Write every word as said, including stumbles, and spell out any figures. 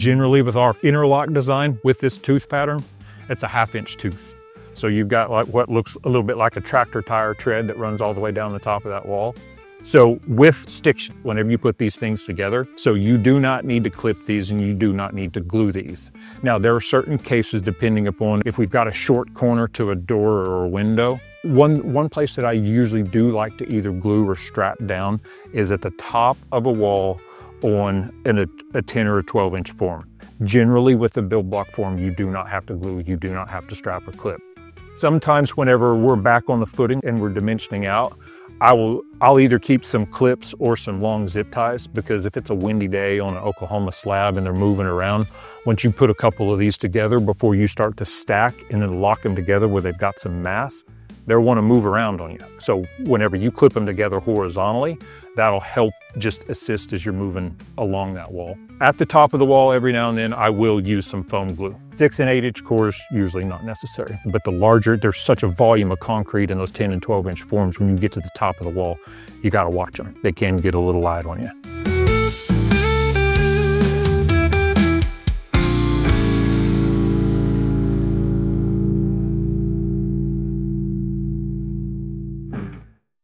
generally with our interlock design with this tooth pattern, it's a half inch tooth. So you've got like what looks a little bit like a tractor tire tread that runs all the way down the top of that wall. So with stiction, whenever you put these things together, so you do not need to clip these and you do not need to glue these. Now there are certain cases depending upon if we've got a short corner to a door or a window. One, one place that I usually do like to either glue or strap down is at the top of a wall on an, a ten or a twelve inch form. Generally with the build block form, you do not have to glue, you do not have to strap or clip. Sometimes whenever we're back on the footing and we're dimensioning out, I will, I'll either keep some clips or some long zip ties, because if it's a windy day on an Oklahoma slab and they're moving around, once you put a couple of these together before you start to stack and then lock them together where they've got some mass, they'll want to move around on you. So whenever you clip them together horizontally, that'll help just assist as you're moving along that wall. At the top of the wall, every now and then, I will use some foam glue. Six and eight inch cores, usually not necessary, but the larger, there's such a volume of concrete in those ten and twelve inch forms. When you get to the top of the wall, you got to watch them. They can get a little light on you.